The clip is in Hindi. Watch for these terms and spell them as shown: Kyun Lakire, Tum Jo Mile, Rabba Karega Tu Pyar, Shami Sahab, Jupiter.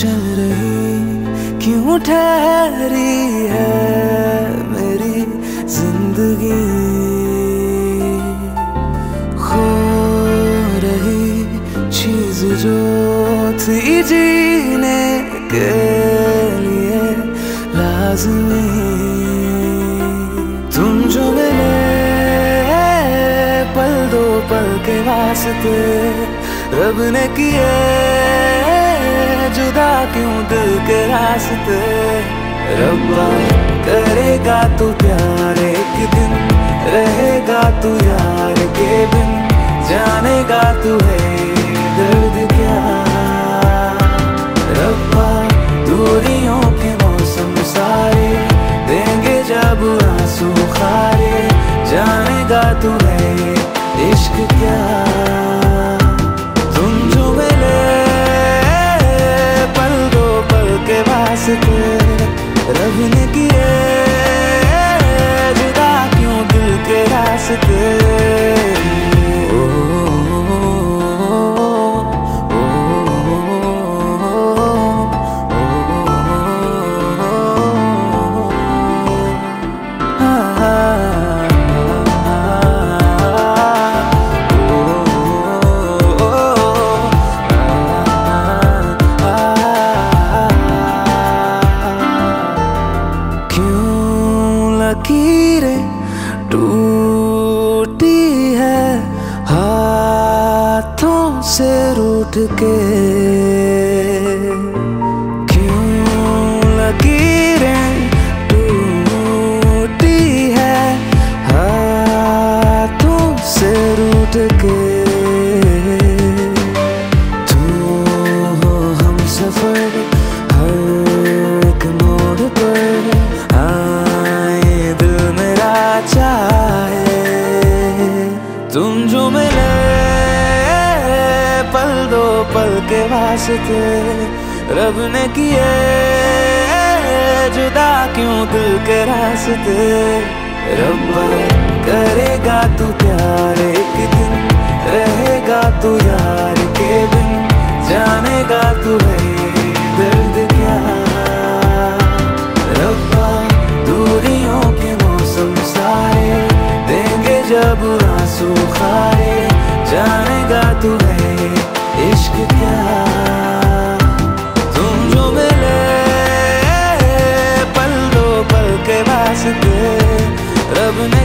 चल रही क्यों ठहरी है मेरी जिंदगी, खो रही चीज जो थी जीने के लिए लाज़मी। के वास्ते रब ने किए जुदा क्यों दिल के रास्ते, रब्बा करेगा तू प्यार एक दिन, रहेगा तू यार के बिन, जानेगा तू है दर्द क्या। रब्बा दूरियों के मौसम सारे देंगे जब आंसू खारे, जानेगा तू है इश्क क्या। तुम जो मिले पल दो पल के वास्ते, रब ने किए जुदा क्यों दिल के रास्ते। लकीरें टूटी है हाथों से रूठ के, क्यों लकीरें टूटी है हाथों से रूठ के। तू हो हम सफर हर एक मोड़ पर, तुम जो मिले पल दो पल के वास्ते, रब ने किए जुदा क्यों दिल के रास्ते। रब्बा करेगा तू प्यार एक दिन, रहेगा तू यार के बिन, जानेगा तू है दर्द क्या। रब्बा दूरियों के मौसम सारे देंगे जब आंसू खाए, जानेगा तू है इश्क क्या। तुम जो मिले पल दो पल के वास्ते, रब ने